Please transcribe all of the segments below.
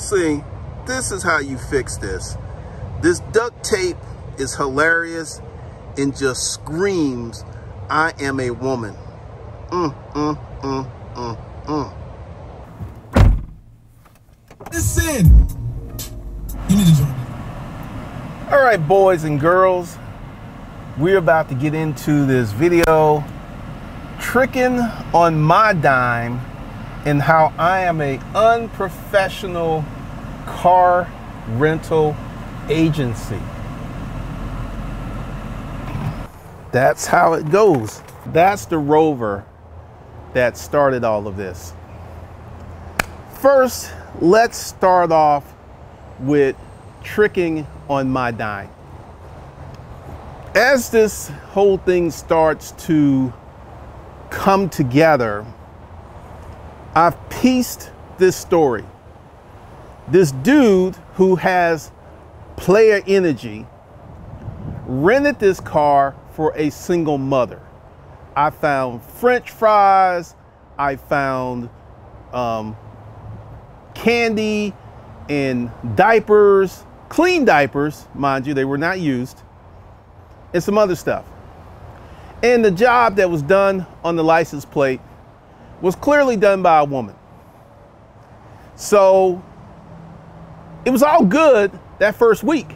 See, this is how you fix this. This duct tape is hilarious and just screams, I am a woman. Listen, you need to join me. All right, boys and girls, we're about to get into this video, tricking on my dime and how I am an unprofessional car rental agency. That's how it goes. That's the rover that started all of this. First, let's start off with tricking on my dime. As this whole thing starts to come together, I've pieced this story. This dude who has player energy rented this car for a single mother. I found French fries, I found candy and diapers, clean diapers, mind you, they were not used, and some other stuff. And the job that was done on the license plate was clearly done by a woman. So it was all good that first week.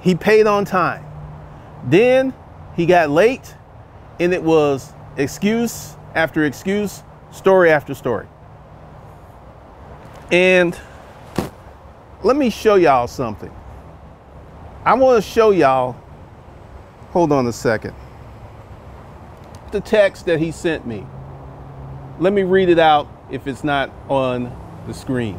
He paid on time. Then he got late, and it was excuse after excuse, story after story. And let me show y'all something. I want to show y'all, hold on a second, the text that he sent me. Let me read it out if it's not on the screen.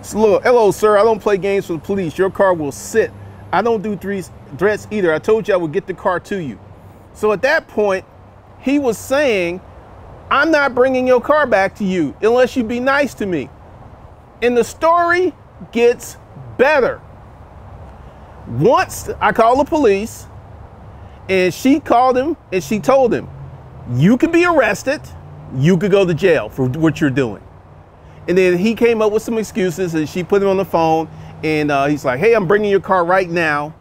It's a little, hello, sir, I don't play games for the police. Your car will sit. I don't do threats either. I told you I would get the car to you. So at that point, he was saying, I'm not bringing your car back to you unless you be nice to me. And the story gets better. Once I called the police, and she called him and she told him, you could be arrested, you could go to jail for what you're doing. And then he came up with some excuses, and she put him on the phone, and he's like, hey, I'm bringing your car right now.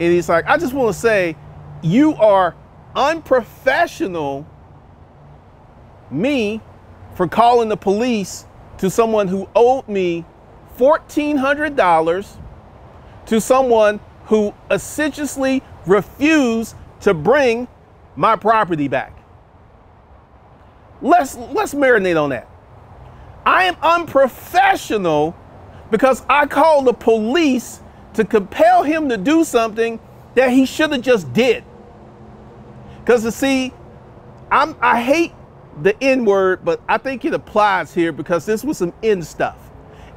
And he's like, I just want to say, you are unprofessional, me, for calling the police to someone who owed me $1,400, to someone who assiduously refused to bring my property back. Let's marinate on that. I am unprofessional because I called the police to compel him to do something that he should have just did. Because you see, I hate the N word, but I think it applies here because this was some N stuff.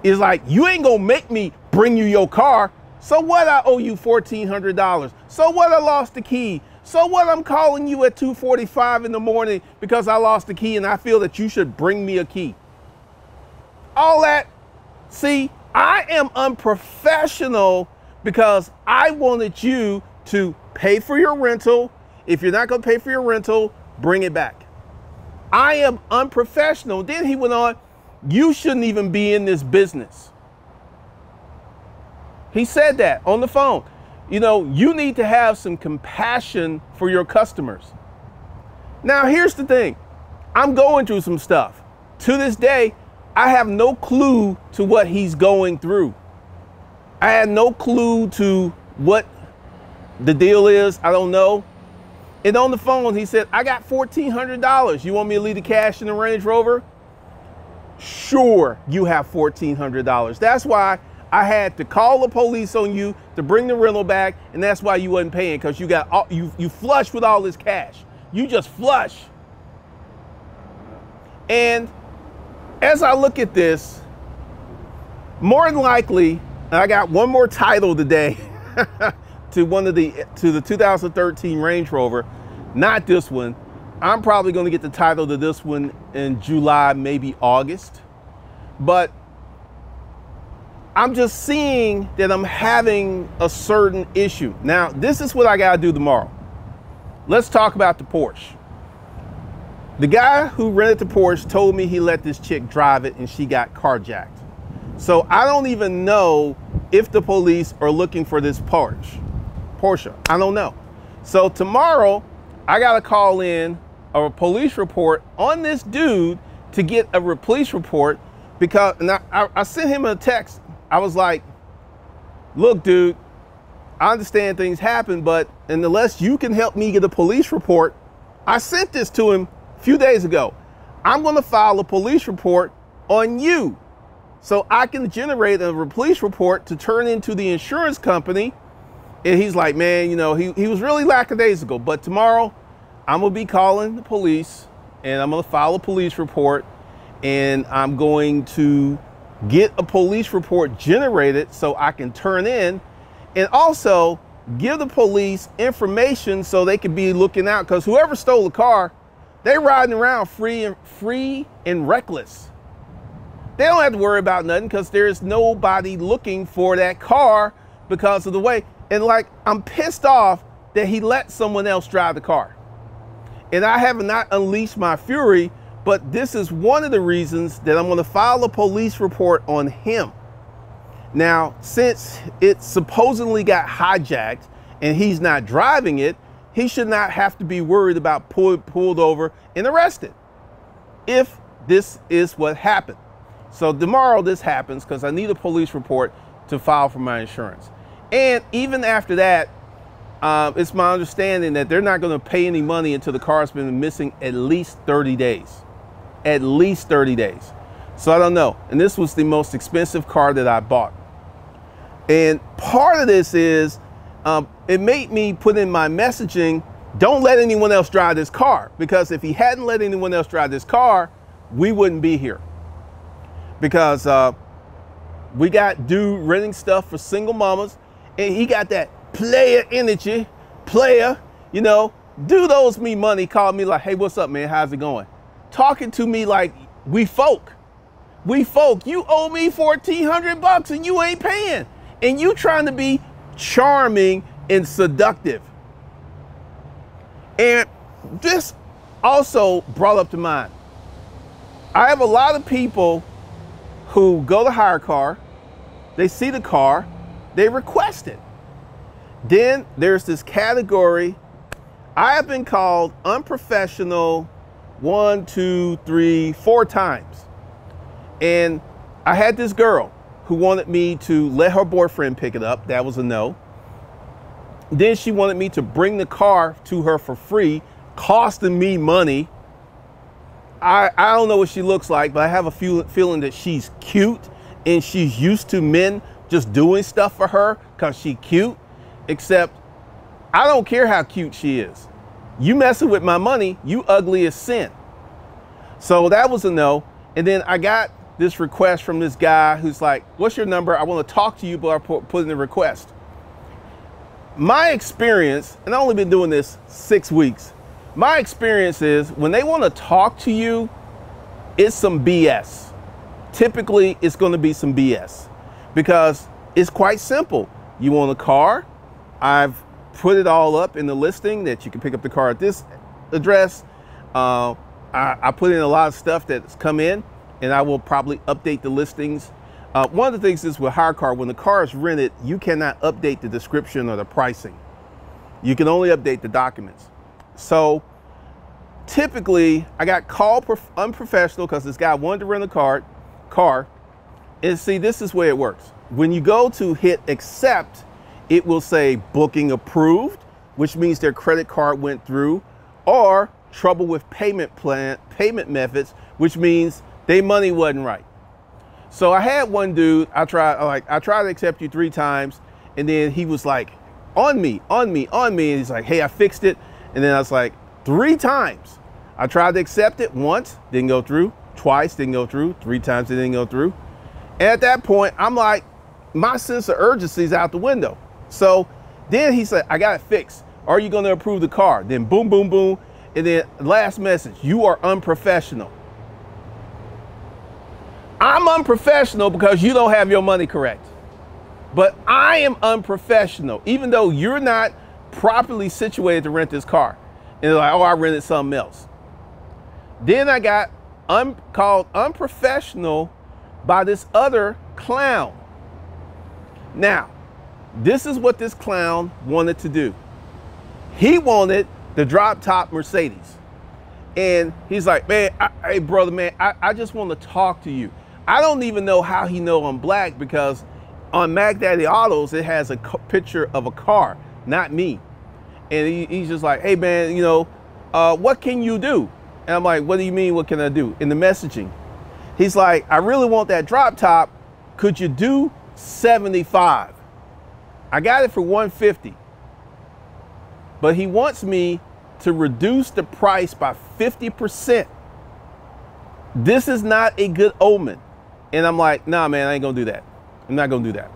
It's like, you ain't gonna make me bring you your car. So what, I owe you $1,400. So what, I lost the key. So what, I'm calling you at 2:45 in the morning because I lost the key and I feel that you should bring me a key. All that, see, I am unprofessional because I wanted you to pay for your rental. If you're not gonna pay for your rental, bring it back. I am unprofessional. Then he went on, you shouldn't even be in this business. He said that on the phone. You know, you need to have some compassion for your customers. Now, here's the thing. I'm going through some stuff. To this day, I have no clue to what he's going through. I had no clue to what the deal is. I don't know. And on the phone, he said, I got $1,400. You want me to leave the cash in the Range Rover? Sure, you have $1,400. That's why I had to call the police on you to bring the rental back, and that's why you wasn't paying, because you got all, you flush with all this cash. You just flush. And as I look at this, more than likely, and I got one more title today to the 2013 Range Rover, not this one. I'm probably going to get the title to this one in July, maybe August. But I'm just seeing that I'm having a certain issue. Now, this is what I got to do tomorrow. Let's talk about the Porsche. The guy who rented the Porsche told me he let this chick drive it and she got carjacked. So I don't even know if the police are looking for this Porsche. I don't know. So tomorrow I got to call in a police report on this dude to get a police report because, and I sent him a text. I was like, look, dude, I understand things happen, but unless you can help me get a police report, I sent this to him a few days ago. I'm going to file a police report on you so I can generate a police report to turn into the insurance company. And he's like, man, you know, he was really lackadaisical, but tomorrow I'm going to be calling the police and I'm going to file a police report and I'm going to get a police report generated so I can turn in and also give the police information so they could be looking out, because whoever stole the car, they're riding around free and reckless. They don't have to worry about nothing because there's nobody looking for that car because of the way. And like, I'm pissed off that he let someone else drive the car. And I have not unleashed my fury, but this is one of the reasons that I'm going to file a police report on him. Now, since it supposedly got hijacked and he's not driving it, he should not have to be worried about pulled over and arrested if this is what happened. So tomorrow this happens because I need a police report to file for my insurance. And even after that, it's my understanding that they're not going to pay any money until the car's been missing at least 30 days. At least 30 days. So I don't know. And this was the most expensive car that I bought. And part of this is it made me put in my messaging, don't let anyone else drive this car. Because if he hadn't let anyone else drive this car, we wouldn't be here. Because we got dude renting stuff for single mamas. And he got that player energy, you know, dude owes me money, called me like, hey, what's up, man? How's it going? Talking to me like we folk, you owe me 1400 bucks and you ain't paying. And you trying to be charming and seductive. And this also brought up to mind, I have a lot of people who go to hire a car, they see the car, they request it. Then there's this category, I have been called unprofessional 1, 2, 3, 4 times. And I had this girl who wanted me to let her boyfriend pick it up. That was a no. Then she wanted me to bring the car to her for free, costing me money. I don't know what she looks like, but I have a feeling that she's cute and she's used to men just doing stuff for her because she's cute. Except I don't care how cute she is. You messing with my money, you ugly as sin. So that was a no. And then I got this request from this guy who's like, what's your number? I want to talk to you, but I put in a request. My experience, and I've only been doing this 6 weeks, my experience is when they want to talk to you, it's some BS. Typically, it's going to be some BS because it's quite simple. You want a car? I've put it all up in the listing that you can pick up the car at this address. I put in a lot of stuff that's come in and I will probably update the listings. One of the things is with hire car, when the car is rented, you cannot update the description or the pricing. You can only update the documents. So typically I got called unprofessional because this guy wanted to rent a car. And see, this is where it works. When you go to hit accept, it will say booking approved, which means their credit card went through, or trouble with payment methods, which means their money wasn't right. So I had one dude, I tried to accept you 3 times, and then he was like, on me, and he's like, hey, I fixed it. And then I was like, 3 times. I tried to accept it once, didn't go through, twice, didn't go through, 3 times, it didn't go through. And at that point, I'm like, my sense of urgency is out the window. So then he said, I got it fixed. Are you going to approve the car? Then boom, boom, boom. And then last message, you are unprofessional. I'm unprofessional because you don't have your money correct. But I am unprofessional, even though you're not properly situated to rent this car. And they're like, oh, I rented something else. Then I got called unprofessional by this other clown. Now, this is what this clown wanted to do. He wanted the drop top Mercedes. And he's like, man, hey brother, man, I just want to talk to you. I don't even know how he know I'm black, because on Mac Daddy Autos, it has a picture of a car, not me. And he's just like, hey man, you know, what can you do? And I'm like, what do you mean, what can I do? In the messaging, he's like, I really want that drop top. Could you do 75? I got it for 150, but he wants me to reduce the price by 50%. This is not a good omen. And I'm like, nah, man, I ain't gonna do that. I'm not gonna do that.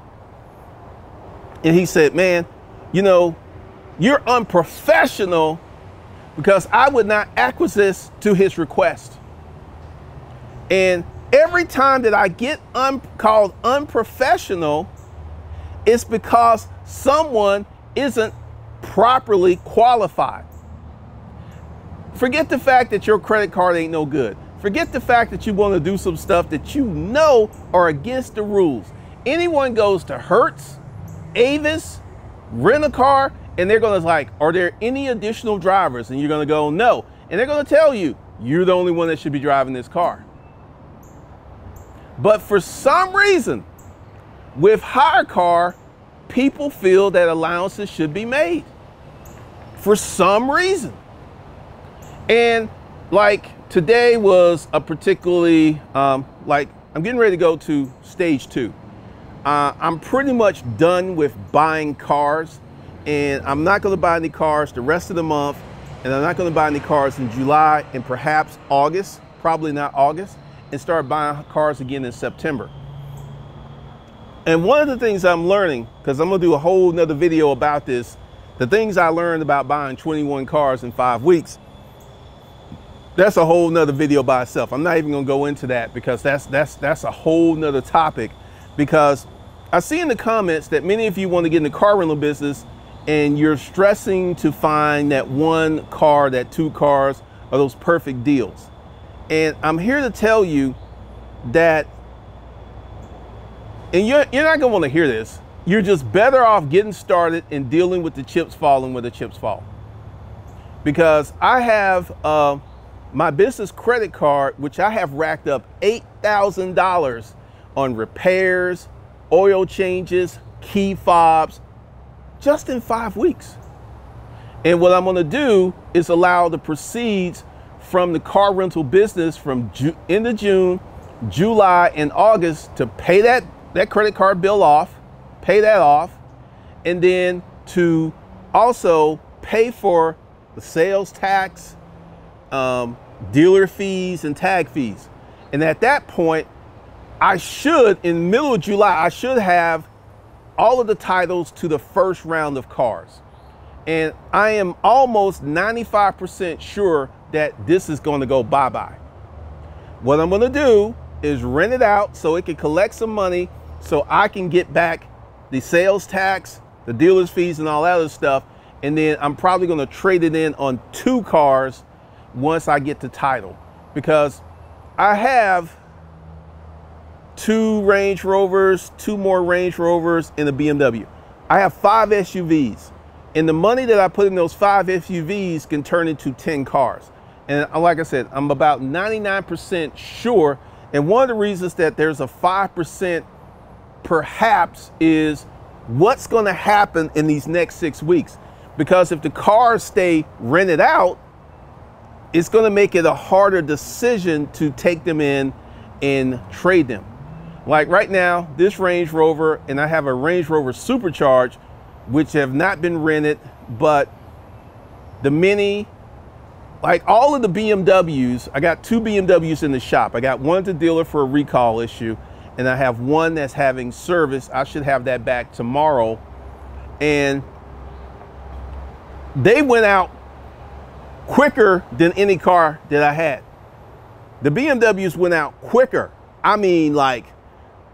And he said, man, you know, you're unprofessional, because I would not acquiesce to his request. And every time that I get called unprofessional, it's because someone isn't properly qualified. Forget the fact that your credit card ain't no good. Forget the fact that you want to do some stuff that you know are against the rules. Anyone goes to Hertz, Avis, rent a car, and they're going to like, are there any additional drivers? And you're going to go, no. And they're going to tell you, you're the only one that should be driving this car. But for some reason, with hire car, people feel that allowances should be made. For some reason. And like today was a particularly, like I'm getting ready to go to stage 2. I'm pretty much done with buying cars, and I'm not gonna buy any cars the rest of the month, and I'm not gonna buy any cars in July and perhaps August, probably not August, and start buying cars again in September. And one of the things I'm learning, because I'm gonna do a whole nother video about this, the things I learned about buying 21 cars in 5 weeks, that's a whole nother video by itself. I'm not even gonna go into that, because that's a whole nother topic, because I see in the comments that many of you want to get in the car rental business and you're stressing to find that one car, that two cars, or those perfect deals. And I'm here to tell you that, and you're not gonna wanna hear this, you're just better off getting started and dealing with the chips falling where the chips fall. Because I have, my business credit card, which I have racked up $8,000 on repairs, oil changes, key fobs, just in 5 weeks. And what I'm gonna do is allow the proceeds from the car rental business from end of June, July, and August to pay that credit card bill off, pay that off, and then to also pay for the sales tax, dealer fees and tag fees. And at that point, I should, in the middle of July, I should have all of the titles to the first round of cars. And I am almost 95% sure that this is going to go bye-bye. What I'm going to do is rent it out so it can collect some money so I can get back the sales tax, the dealer's fees, and all that other stuff. And then I'm probably going to trade it in on 2 cars once I get the title, because I have 2 Range Rovers, 2 more Range Rovers, and a BMW. I have 5 SUVs, and the money that I put in those 5 SUVs can turn into 10 cars. And like I said, I'm about 99% sure. And one of the reasons that there's a 5% perhaps is what's going to happen in these next 6 weeks. Because if the cars stay rented out, it's going to make it a harder decision to take them in and trade them. Like right now, this Range Rover, and I have a Range Rover Supercharged, which have not been rented, but the Mini, like all of the BMWs, I got 2 BMWs in the shop. I got one at the dealer for a recall issue, and I have one that's having service. I should have that back tomorrow. And they went out quicker than any car that I had. The BMWs went out quicker. I mean, like,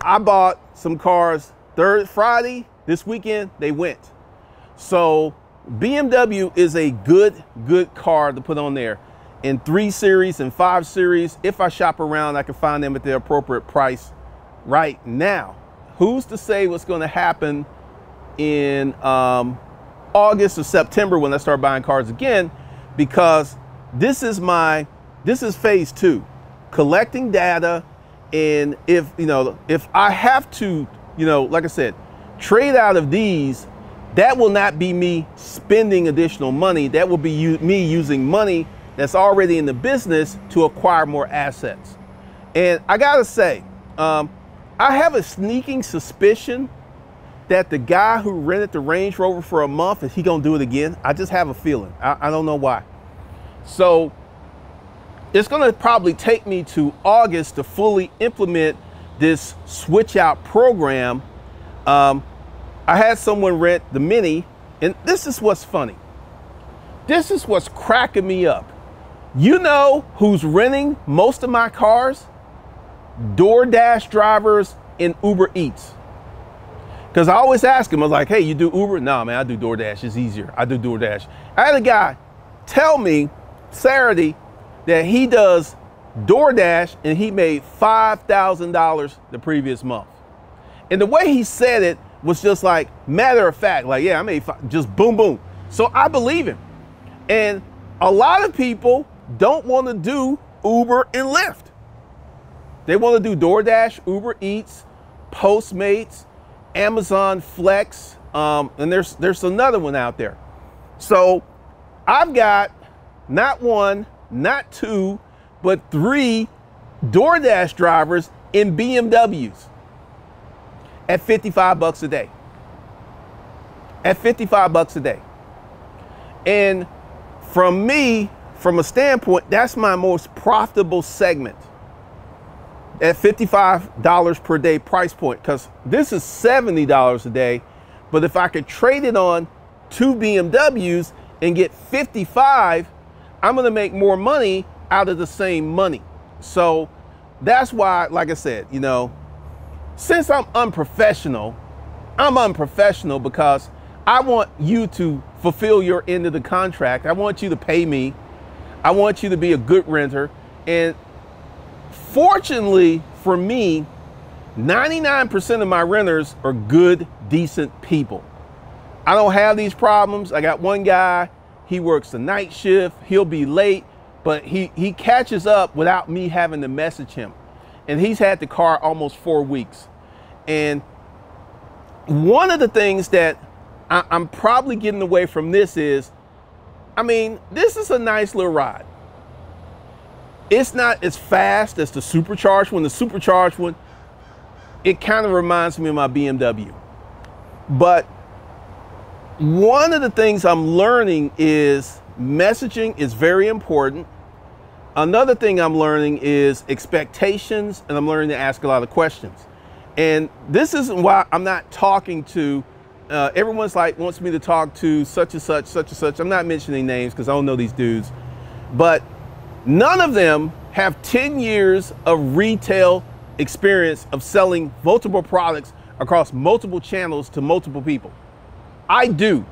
I bought some cars Friday, this weekend, they went. So BMW is a good car to put on there. in 3 Series and 5 Series. If I shop around, I can find them at the appropriate price right now. Who's to say what's going to happen in August or September when I start buying cars again? Because this is phase 2, collecting data. And if I have to, like I said, trade out of these, that will not be me spending additional money. That will be me using money that's already in the business to acquire more assets. And I gotta say, I have a sneaking suspicion that the guy who rented the Range Rover for a month, is he gonna do it again? I just have a feeling. I don't know why. So it's gonna probably take me to August to fully implement this switch out program. I had someone rent the Mini, and this is what's funny. This is what's cracking me up. You know who's renting most of my cars? DoorDash drivers and Uber Eats. Because I always ask them, I was like, hey, you do Uber? No, man, I do DoorDash, it's easier. I do DoorDash. I had a guy tell me Saturday that he does DoorDash and he made $5,000 the previous month. And the way he said it was just like matter of fact, like, yeah, I made five, just boom, boom. So I believe him. And a lot of people don't want to do Uber and Lyft. They want to do DoorDash, Uber Eats, Postmates, Amazon Flex, and there's another one out there. So I've got not one, not two, but 3 DoorDash drivers in BMWs at 55 bucks a day. At 55 bucks a day. And from me, from a standpoint, that's my most profitable segment at $55 per day price point, because this is $70 a day, but if I could trade it on 2 BMWs and get 55, I'm gonna make more money out of the same money. So that's why, like I said, since I'm unprofessional because I want you to fulfill your end of the contract. I want you to pay me. I want you to be a good renter. And fortunately for me, 99% of my renters are good, decent people. I don't have these problems. I got one guy, he works the night shift, he'll be late, but he catches up without me having to message him. And he's had the car almost 4 weeks. And one of the things that I'm probably getting away from this is, this is a nice little ride. It's not as fast as the supercharged one. The supercharged one, it kind of reminds me of my BMW. But one of the things I'm learning is messaging is very important. Another thing I'm learning is expectations, and I'm learning to ask a lot of questions. And this isn't why I'm not talking to, everyone's like, wants me to talk to such and such, such and such. I'm not mentioning names because I don't know these dudes, but none of them have 10 years of retail experience of selling multiple products across multiple channels to multiple people. I do,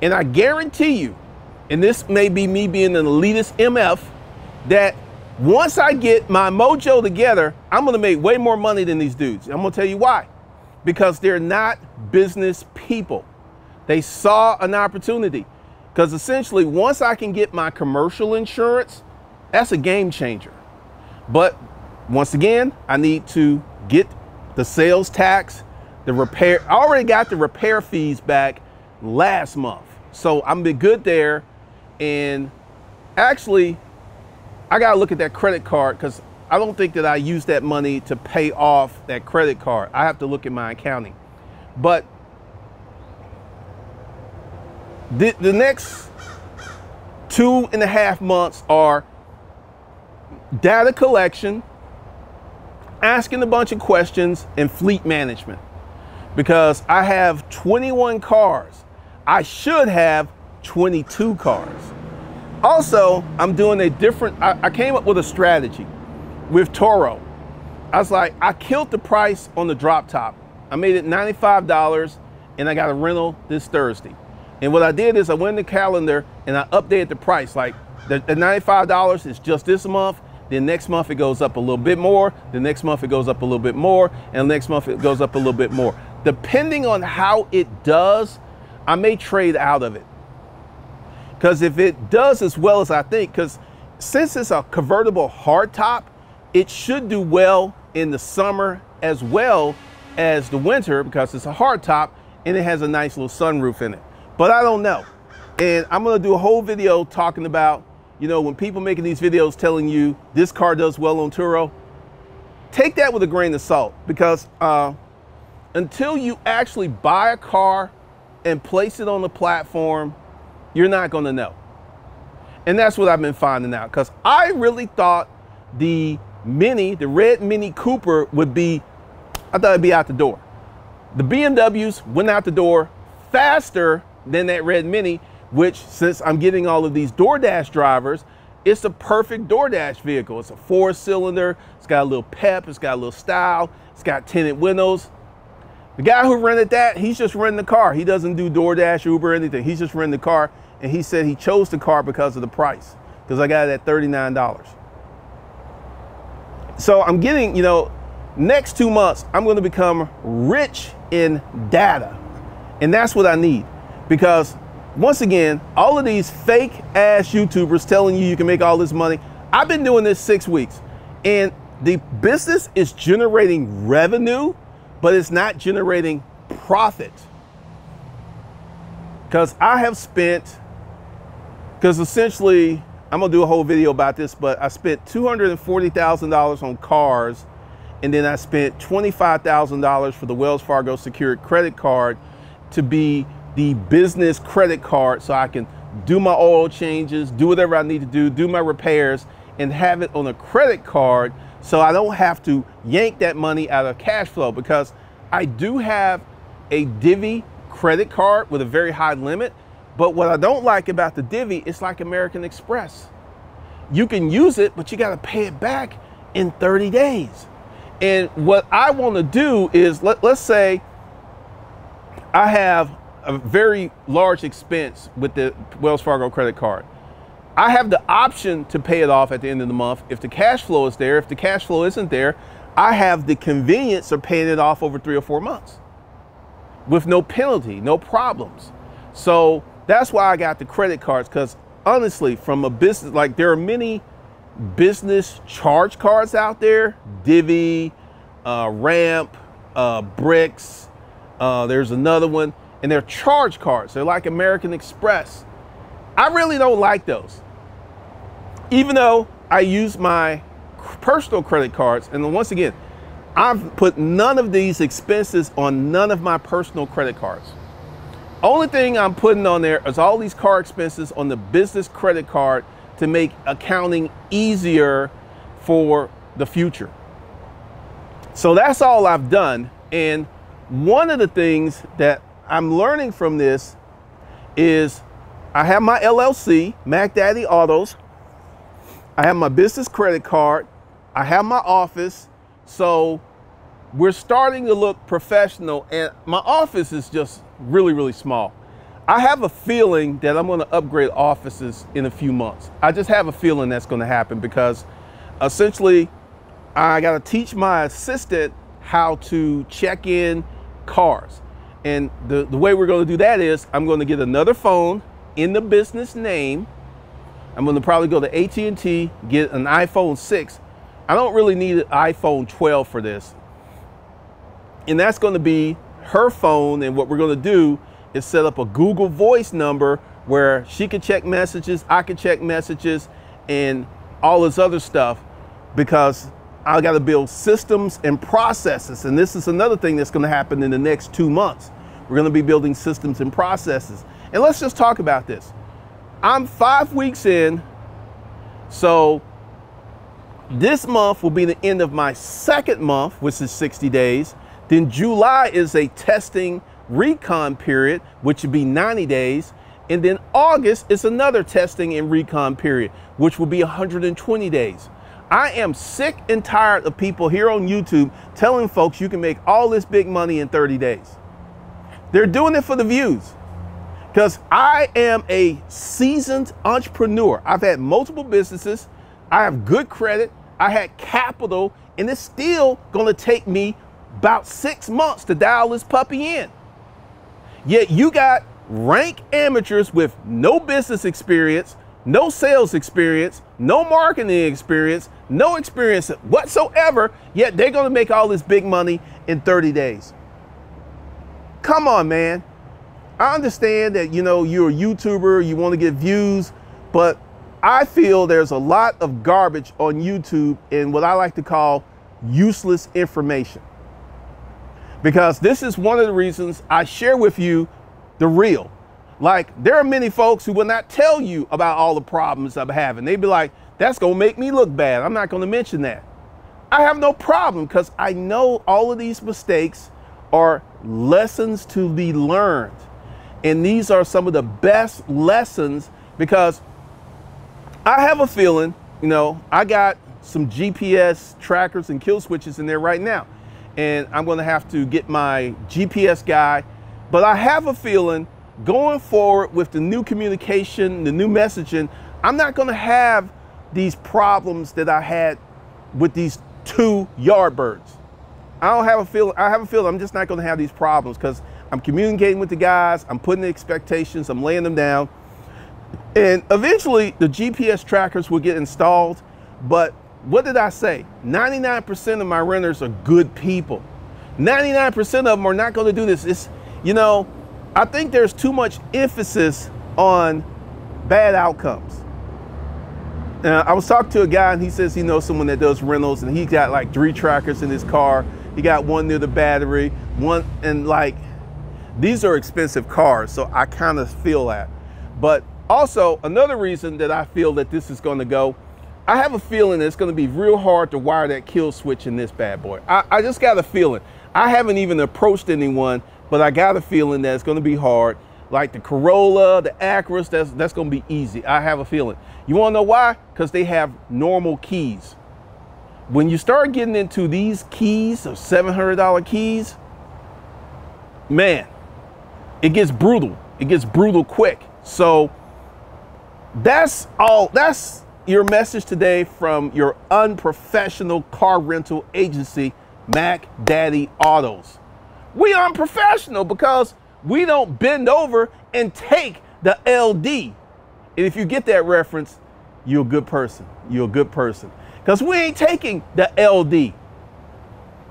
and I guarantee you, and this may be me being an elitist MF, that once I get my mojo together, I'm gonna make way more money than these dudes. I'm gonna tell you why. Because they're not business people. They saw an opportunity. Because essentially, once I can get my commercial insurance, that's a game changer. But once again, I need to get the sales tax, the repair. I already got the repair fees back last month. So I'm been good there. And actually, I gotta look at that credit card because I don't think that I used that money to pay off that credit card. I have to look at my accounting. But the next 2.5 months are data collection, asking a bunch of questions, and fleet management. Because I have 21 cars. I should have 22 cars. Also, I'm doing a different, I came up with a strategy with Turo. I was like, I killed the price on the drop top. I made it $95 and I got a rental this Thursday. And what I did is I went in the calendar and I updated the price. Like The $95 is just this month. Then next month it goes up a little bit more. The next month it goes up a little bit more. And next month it goes up a little bit more. Depending on how it does, I may trade out of it. Because if it does as well as I think, because since it's a convertible hardtop, it should do well in the summer as well as the winter because it's a hardtop and it has a nice little sunroof in it. But I don't know. And I'm gonna do a whole video talking about, you know, when people making these videos telling you this car does well on Turo, take that with a grain of salt, because until you actually buy a car and place it on the platform, you're not gonna know. And that's what I've been finding out, because I really thought the Mini, the red Mini Cooper would be, I thought it'd be out the door. The BMWs went out the door faster than that red Mini, which, since I'm getting all of these DoorDash drivers, it's the perfect DoorDash vehicle. It's a 4-cylinder, it's got a little pep, it's got a little style, it's got tinted windows. The guy who rented that, he's just renting the car. He doesn't do DoorDash, Uber, anything. He's just renting the car, and he said he chose the car because of the price, because I got it at $39. So I'm getting, you know, next 2 months, I'm going to become rich in data. And that's what I need, because once again, all of these fake ass YouTubers telling you you can make all this money. I've been doing this 6 weeks, and the business is generating revenue, but it's not generating profit. Because I have spent, because essentially, I'm gonna do a whole video about this, but I spent $240,000 on cars, and then I spent $25,000 for the Wells Fargo secured credit card to be the business credit card, so I can do my oil changes, do whatever I need to do my repairs, and have it on a credit card so I don't have to yank that money out of cash flow, because I do have a Divvy credit card with a very high limit. But what I don't like about the Divvy, it's like American Express. You can use it, but you gotta pay it back in 30 days. And what I wanna do is, let's say I have a very large expense with the Wells Fargo credit card. I have the option to pay it off at the end of the month if the cash flow is there. If the cash flow isn't there, I have the convenience of paying it off over 3 or 4 months with no penalty, no problems. So that's why I got the credit cards, because honestly, from a business, like there are many business charge cards out there, Divvy, Ramp, Brex, there's another one, and they're charge cards. They're like American Express. I really don't like those. Even though I use my personal credit cards, and once again, I've put none of these expenses on none of my personal credit cards. Only thing I'm putting on there is all these car expenses on the business credit card to make accounting easier for the future. So that's all I've done. And one of the things that I'm learning from this is I have my LLC, Mac Daddy Autos. I have my business credit card. I have my office. So we're starting to look professional, and my office is just really, really small. I have a feeling that I'm going to upgrade offices in a few months. I just have a feeling that's going to happen, because essentially I got to teach my assistant how to check in cars. And the way we're going to do that is I'm going to get another phone in the business name. I'm going to probably go to AT&T, get an iPhone 6. I don't really need an iPhone 12 for this. And that's going to be her phone, and what we're going to do is set up a Google Voice number where she can check messages, I can check messages, and all this other stuff, because I got to build systems and processes. And this is another thing that's going to happen in the next 2 months. We're going to be building systems and processes. And let's just talk about this. I'm 5 weeks in, so this month will be the end of my second month, which is 60 days. Then July is a testing recon period, which would be 90 days. And then August is another testing and recon period, which will be 120 days. I am sick and tired of people here on YouTube telling folks you can make all this big money in 30 days. They're doing it for the views. because I am a seasoned entrepreneur. I've had multiple businesses. I have good credit. I had capital, and it's still gonna take me about 6 months to dial this puppy in. Yet you got rank amateurs with no business experience, no sales experience, no marketing experience, no experience whatsoever, yet they're gonna make all this big money in 30 days. Come on, man. I understand that, you know, you're a YouTuber, you wanna get views, but I feel there's a lot of garbage on YouTube in what I like to call useless information. Because this is one of the reasons I share with you the real. Like, there are many folks who will not tell you about all the problems I'm having. They'd be like, that's gonna make me look bad. I'm not gonna mention that. I have no problem because I know all of these mistakes are lessons to be learned. And these are some of the best lessons, because I have a feeling, you know, I got some GPS trackers and kill switches in there right now. And I'm gonna have to get my GPS guy. But I have a feeling going forward with the new communication, the new messaging, I'm not gonna have these problems that I had with these two Yardbirds. I have a feeling I'm just not gonna have these problems because I'm communicating with the guys, I'm putting the expectations, I'm laying them down. And eventually the GPS trackers will get installed, but what did I say? 99% of my renters are good people. 99% of them are not gonna do this. It's, you know, I think there's too much emphasis on bad outcomes. I was talking to a guy and he says he knows someone that does rentals, and he got like 3 trackers in his car. He got one near the battery, one, and like, these are expensive cars, so I kind of feel that. But also, another reason that I feel that this is gonna go, I have a feeling that it's gonna be real hard to wire that kill switch in this bad boy. I just got a feeling. I haven't even approached anyone, but I got a feeling that it's gonna be hard. Like the Corolla, the Acura, that's gonna be easy. I have a feeling. You wanna know why? Because they have normal keys. When you start getting into these keys, those $700 keys, man, it gets brutal. It gets brutal quick. So that's all. That's your message today from your unprofessional car rental agency, Mac Daddy Autos. We unprofessional because we don't bend over and take the LD. And if you get that reference, you're a good person. You're a good person. Because we ain't taking the LD.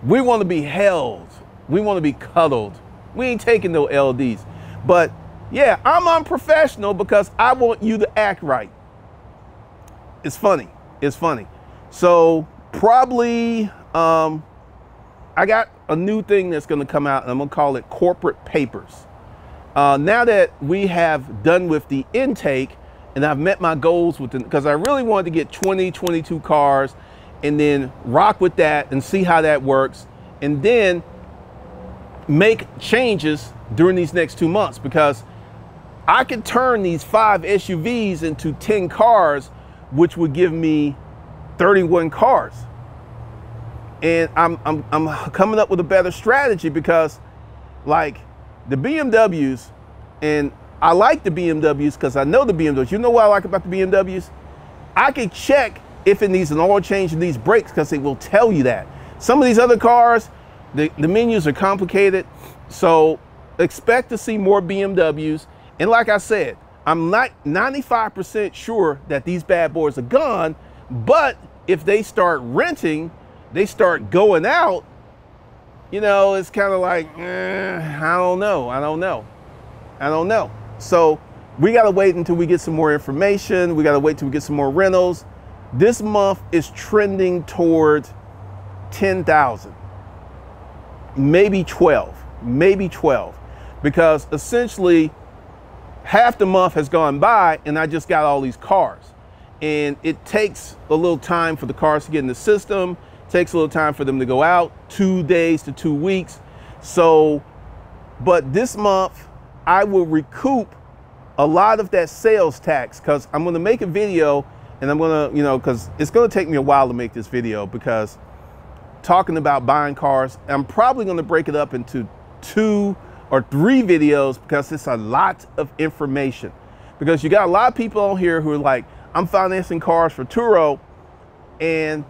We want to be held. We want to be cuddled. We ain't taking no LDs. But yeah, I'm unprofessional because I want you to act right. It's funny. It's funny. So probably I got a new thing that's going to come out, and I'm going to call it corporate papers. Now that we have done with the intake, and I've met my goals with them, because I really wanted to get 22 cars and then rock with that and see how that works, and then make changes during these next 2 months, because I could turn these 5 SUVs into 10 cars, which would give me 31 cars. And I'm coming up with a better strategy, because like the BMWs, and I like the BMWs because I know the BMWs. You know what I like about the BMWs? I can check if it needs an oil change and these brakes, because it will tell you that. Some of these other cars, the menus are complicated. So expect to see more BMWs. And like I said, I'm not 95% sure that these bad boys are gone, but if they start renting, they start going out, you know, it's kind of like, I don't know. So we got to wait until we get some more information. We got to wait till we get some more rentals. This month is trending toward 10,000, maybe 12, because essentially half the month has gone by and I just got all these cars, and it takes a little time for the cars to get in the system. Takes a little time for them to go out, 2 days to 2 weeks. So, but this month I will recoup a lot of that sales tax, because I'm going to make a video, and I'm going to, you know, because it's going to take me a while to make this video, because talking about buying cars, I'm probably going to break it up into 2 or 3 videos, because it's a lot of information. Because you got a lot of people on here who are like, I'm financing cars for Turo, and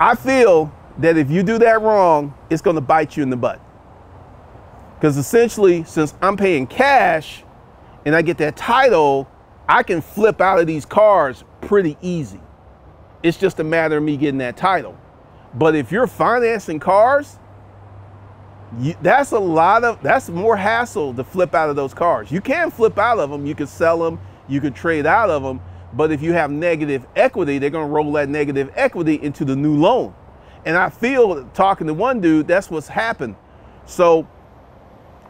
I feel that if you do that wrong, it's going to bite you in the butt. Because essentially, since I'm paying cash and I get that title, I can flip out of these cars pretty easy. It's just a matter of me getting that title. But if you're financing cars, that's more hassle to flip out of those cars. You can flip out of them, you can sell them, you can trade out of them, but if you have negative equity, they're gonna roll that negative equity into the new loan. And I feel, talking to one dude, that's what's happened. So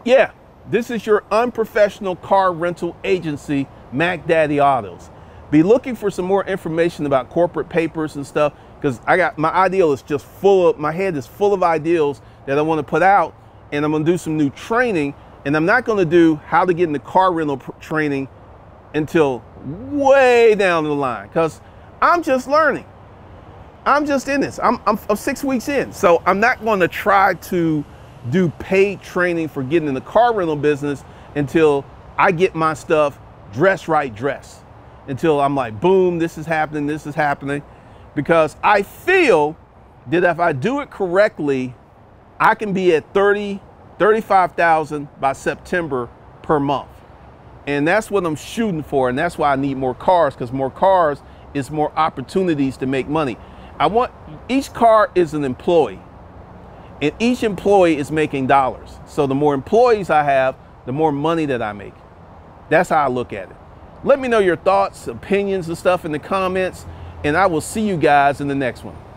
yeah, this is your unprofessional car rental agency, Mac Daddy Autos. Be looking for some more information about corporate papers and stuff, because I got my ideal is just full of, my head is full of ideals that I want to put out, and I'm going to do some new training, and I'm not going to do how to get into car rental training until way down the line, because I'm just learning. I'm just in this. I'm 6 weeks in, so I'm not going to try to do paid training for getting in the car rental business until I get my stuff dressed right, until I'm like, boom, this is happening, because I feel that if I do it correctly, I can be at 30, 35,000 by September per month. And that's what I'm shooting for. And that's why I need more cars, because more cars is more opportunities to make money. Each car is an employee, and each employee is making dollars. So the more employees I have, the more money that I make. That's how I look at it. Let me know your thoughts, opinions and stuff in the comments, and I will see you guys in the next one.